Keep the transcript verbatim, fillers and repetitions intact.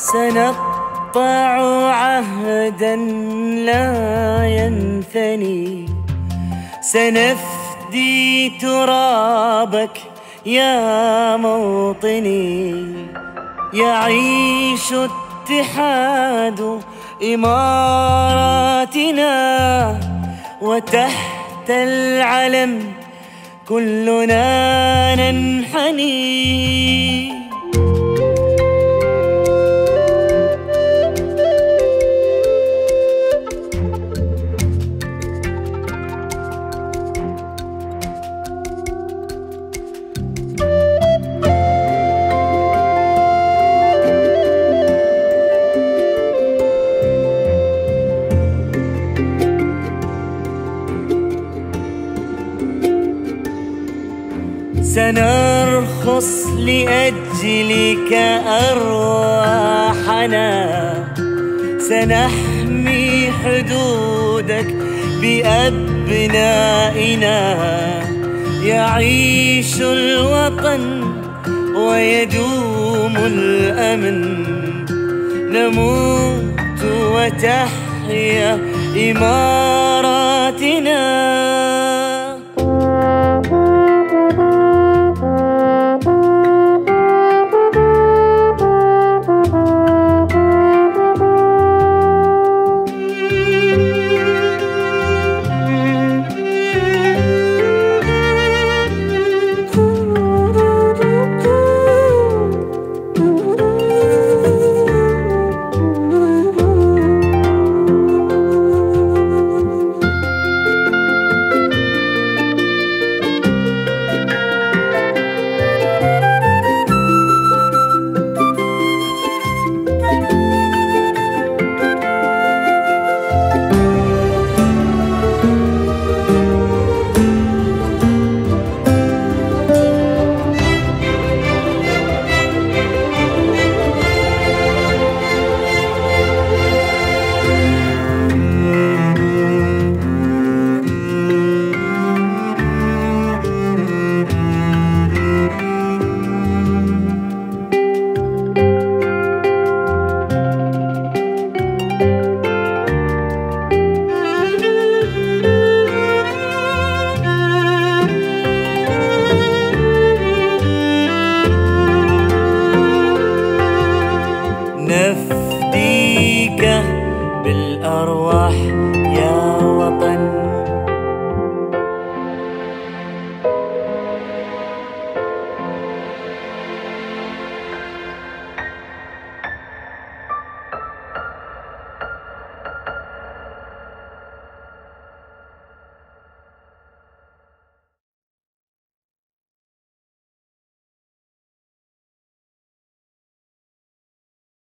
سنقطع عهدا لا ينثني، سنفدي ترابك يا موطني. يعيش اتحاد إماراتنا، وتحت العلم كلنا ننحني. سنرخص لأجلك أرواحنا، سنحمي حدودك بأبنائنا. يعيش الوطن ويدوم الأمن، نموت وتحيا إماراتنا. نفديك بالأرواح يا وطن.